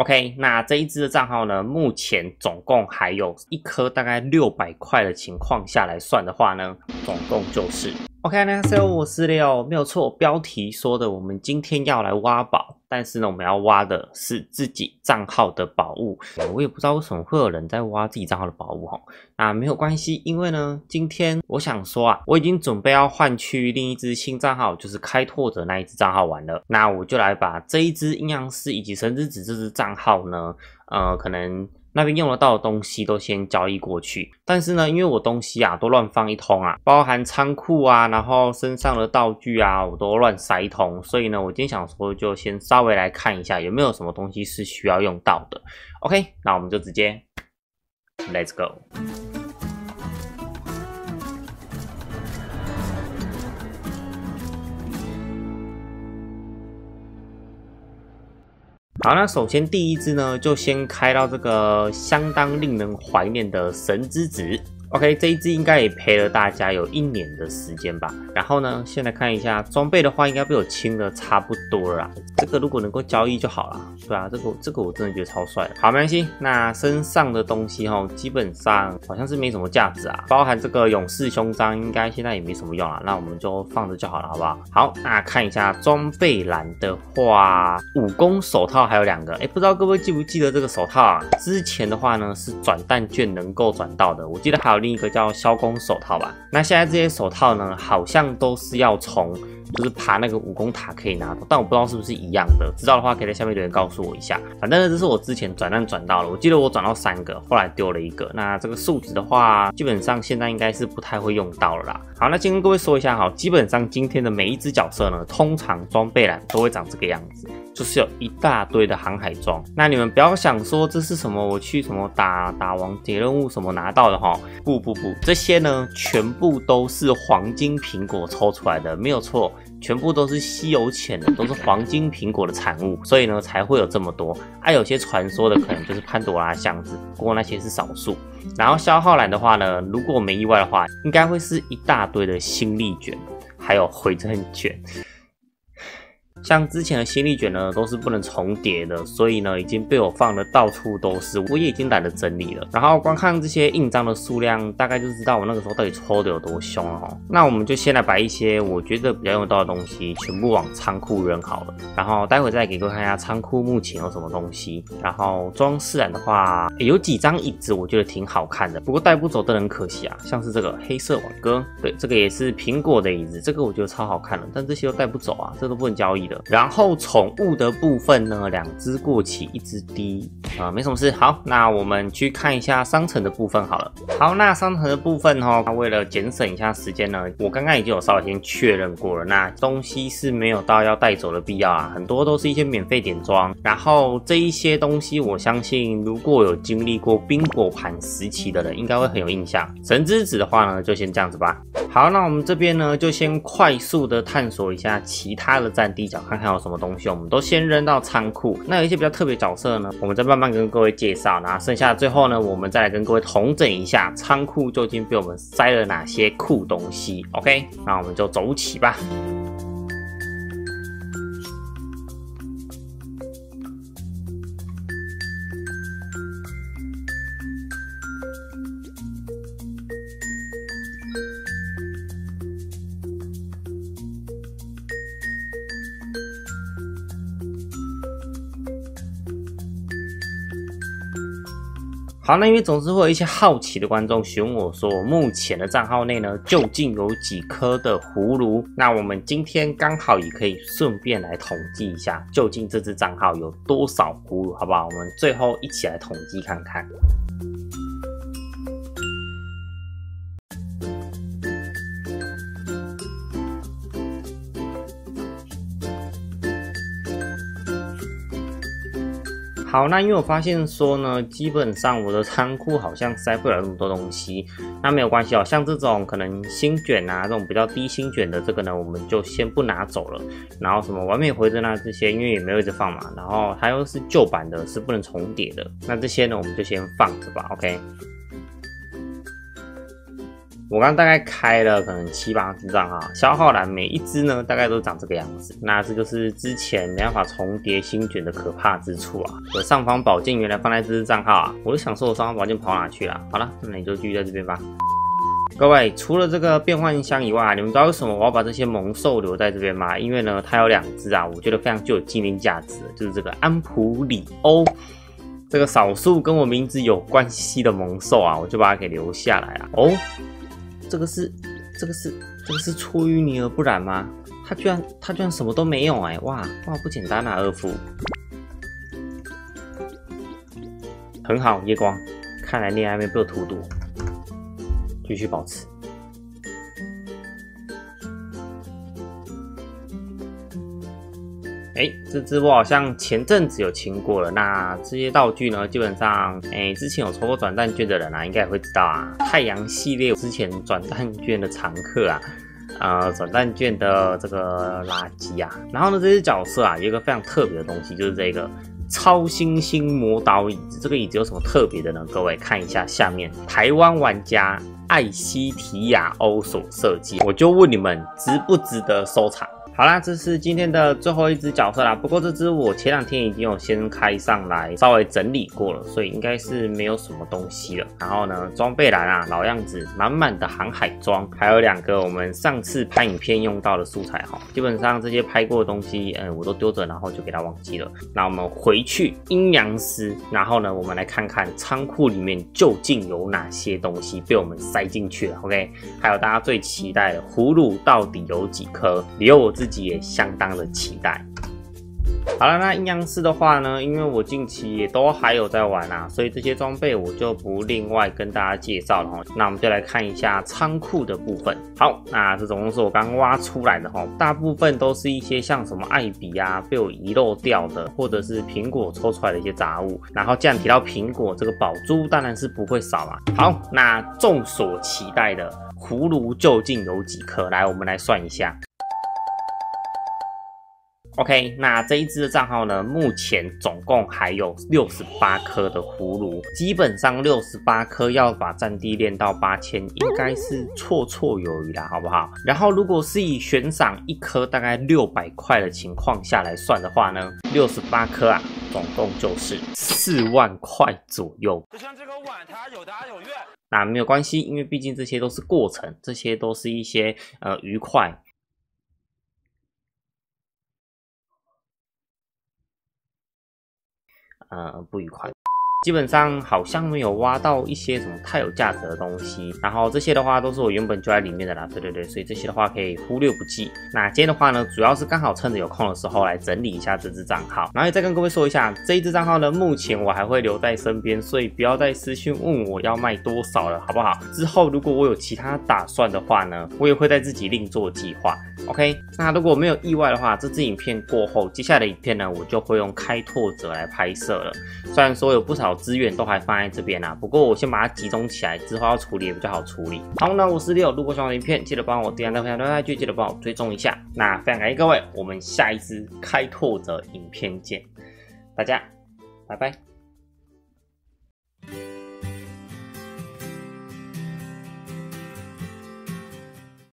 OK， 那这一支的账号呢，目前总共还有一颗大概600块的情况下来算的话呢，总共就是 OK 呢，我是6，没有错，标题说的我们今天要来挖宝。 但是呢，我们要挖的是自己账号的宝物。我也不知道为什么会有人在挖自己账号的宝物哈。那没有关系，因为呢，今天我想说啊，我已经准备要换去另一只新账号，就是开拓者那一只账号玩了。那我就来把这一只阴阳师以及神之子这只账号呢，可能那边用得到的东西都先交易过去。但是呢，因为我东西啊都乱放一通啊，包含仓库啊，然后身上的道具啊，我都乱塞一通。所以呢，我今天想说就先塞。 稍微来看一下有没有什么东西是需要用到的。OK， 那我们就直接 Let's go。好，那首先第一只呢，就先开到这个相当令人怀念的神之子。 OK， 这一支应该也陪了大家有1年的时间吧。然后呢，现在看一下装备的话，应该被我清的差不多了啦。这个如果能够交易就好啦。对啊，这个我真的觉得超帅的。好，没关系。那身上的东西齁，基本上好像是没什么价值啊。包含这个勇士胸章，应该现在也没什么用啦。那我们就放着就好了，好不好？好，那看一下装备栏的话，武功手套还有2个。哎，不知道各位记不记得这个手套啊？之前的话呢是转蛋券能够转到的，我记得还有 另一个叫消功手套吧，那现在这些手套呢，好像都是要从就是爬那个武功塔可以拿到，但我不知道是不是一样的，知道的话可以在下面留言告诉我一下。反正呢，这是我之前转蛋转到了，我记得我转到3个，后来丢了1个。那这个数值的话，基本上现在应该是不太会用到了啦。好，那先跟各位说一下哈，基本上今天的每一只角色呢，通常装备栏都会长这个样子。 就是有一大堆的航海装，那你们不要想说这是什么，我去什么打王解任务什么拿到的哈，不，这些呢全部都是黄金苹果抽出来的，没有错，全部都是稀有潜的，都是黄金苹果的产物，所以呢才会有这么多。啊，有些传说的可能就是潘多拉箱子，不过那些是少数。然后消耗栏的话呢，如果我没意外的话，应该会是一大堆的心力卷，还有回正卷。 像之前的心力卷呢，都是不能重叠的，所以呢，已经被我放的到处都是，我也已经懒得整理了。然后光看这些印章的数量，大概就知道我那个时候到底抽的有多凶了哦。那我们就先来把一些我觉得比较用得到的东西，全部往仓库扔好了。然后待会再给各位看一下仓库目前有什么东西。然后装饰栏的话，有几张椅子我觉得挺好看的，不过带不走的很可惜啊。像是这个黑色挽歌，对，这个也是苹果的椅子，这个我觉得超好看的，但这些都带不走啊，这都不能交易。 然后宠物的部分呢，2只过期，1只低啊，没什么事。好，那我们去看一下商城的部分好了。好，那商城的部分哦，为了节省一下时间呢，我刚刚已经有稍微先确认过了，那东西是没有到要带走的必要啊，很多都是一些免费点装。然后这一些东西，我相信如果有经历过冰果盘时期的人，应该会很有印象。神之子的话呢，就先这样子吧。好，那我们这边呢，就先快速的探索一下其他的战地角。 看看有什么东西，我们都先扔到仓库。那有一些比较特别角色呢，我们再慢慢跟各位介绍。然后剩下的最后呢，我们再来跟各位统整一下仓库究竟被我们塞了哪些酷东西。OK， 那我们就走起吧。 好，那因为总是会有一些好奇的观众询问我说，目前的账号内呢，究竟有几颗的葫芦？那我们今天刚好也可以顺便来统计一下，究竟这支账号有多少葫芦，好不好？我们最后一起来统计看看。 好，那因为我发现说呢，基本上我的仓库好像塞不了那么多东西，那没有关系哦。像这种可能星卷啊，这种比较低星卷的这个呢，我们就先不拿走了。然后什么完美回针啊这些，因为也没有一直放嘛。然后它又是旧版的，是不能重叠的。那这些呢，我们就先放着吧。OK。我刚大概开了可能7、8只账号，消耗栏每一只呢大概都长这个样子。那这就是之前没办法重叠新卷的可怕之处啊！我尚方宝剑原来放在这只账号啊，我就想说我尚方宝剑跑哪去了？好了，那你就继续在这边吧。 各位，除了这个变幻箱以外，你们知道为什么我要把这些猛兽留在这边吗？因为呢，它有2只啊，我觉得非常具有纪念价值，就是这个安普里欧，这个少数跟我名字有关系的猛兽啊，我就把它给留下来啊。哦，这个是出淤泥而不染吗？它居然什么都没有哎、欸，哇，不简单啊，二夫。很好，夜光，看来恋爱没被我荼毒。 必须保持。哎，这只我好像前阵子有清过了。那这些道具呢，基本上，哎，之前有抽过转蛋券的人啊，应该也会知道啊。太阳系列之前转蛋券的常客啊。 转蛋卷的这个垃圾啊，然后呢，这些角色啊有一个非常特别的东西，就是这个超新星魔导椅子。这个椅子有什么特别的呢？各位看一下下面，台湾玩家艾西提亚欧所设计。我就问你们，值不值得收藏？ 好啦，这是今天的最后一只角色啦。不过这只我前2天已经有先开上来，稍微整理过了，所以应该是没有什么东西了。然后呢，装备栏啊，老样子，满满的航海装，还有2个我们上次拍影片用到的素材哈。基本上这些拍过的东西，我都丢着，然后就给它忘记了。那我们回去阴阳师，然后呢，我们来看看仓库里面究竟有哪些东西被我们塞进去了。OK， 还有大家最期待的葫芦到底有几颗？留我自己 也相当的期待。好了，那阴阳师的话呢，因为我近期也都还有在玩啊，所以这些装备我就不另外跟大家介绍了哈。那我们就来看一下仓库的部分。好，那这总共是我刚挖出来的哈，大部分都是一些像什么艾比啊被我遗漏掉的，或者是苹果抽出来的一些杂物。然后既然提到苹果，这个宝珠当然是不会少啊。好，那众所期待的葫芦究竟有几颗？来，我们来算一下。 OK， 那这一支的账号呢，目前总共还有68颗的葫芦，基本上68颗要把战地练到8000，应该是绰绰有余啦，好不好？然后如果是以悬赏1颗大概600块的情况下来算的话呢，68颗啊，总共就是4万块左右。就像这个碗，它有答有怨。那没有关系，因为毕竟这些都是过程，这些都是一些愉快。 不愉快。基本上好像没有挖到一些什么太有价值的东西，然后这些的话都是我原本就在里面的啦，对，所以这些的话可以忽略不计。那今天的话呢，主要是刚好趁着有空的时候来整理一下这只账号，然后也再跟各位说一下，这一只账号呢，目前我还会留在身边，所以不要再私讯问我要卖多少了，好不好？之后如果我有其他打算的话呢，我也会再自己另做计划。OK， 那如果没有意外的话，这支影片过后，接下来的影片呢，我就会用开拓者来拍摄了。虽然说有不少 资源都还放在这边啦、啊，不过我先把它集中起来，之后要处理也比较好处理。好，那我是Leo，如果喜欢我的影片，记得帮我点赞、分享、转发，记得帮我追踪一下。那非常感谢各位，我们下一支开拓者影片见，大家拜拜。